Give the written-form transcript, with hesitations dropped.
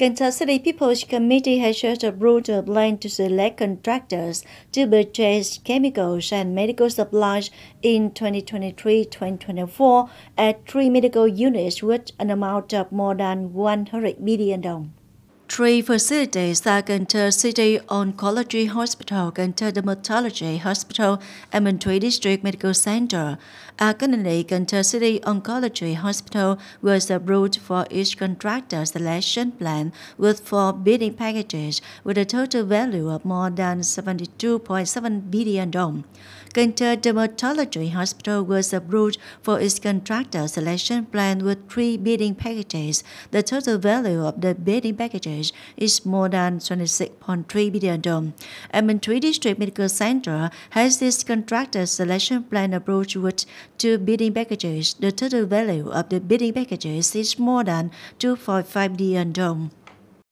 Cần Thơ City People's Committee has just approved a plan to select contractors to purchase chemicals and medical supplies in 2023-2024 at 3 medical units with an amount of more than $100 million. Three facilities are Cần Thơ City Oncology Hospital, Cần Thơ Dermatology Hospital, and Bình Thủy District Medical Center. Accordingly, Cần Thơ City Oncology Hospital was approved for each contractor selection plan with 4 bidding packages with a total value of more than $72.7 billion. Cần Thơ Dermatology Hospital was approved for its contractor selection plan with 3 bidding packages. The total value of the bidding packages is more than $26.3 billion. Binthủy District Medical Center has its contractor selection plan approach with 2 bidding packages. The total value of the bidding packages is more than $2.5 billion.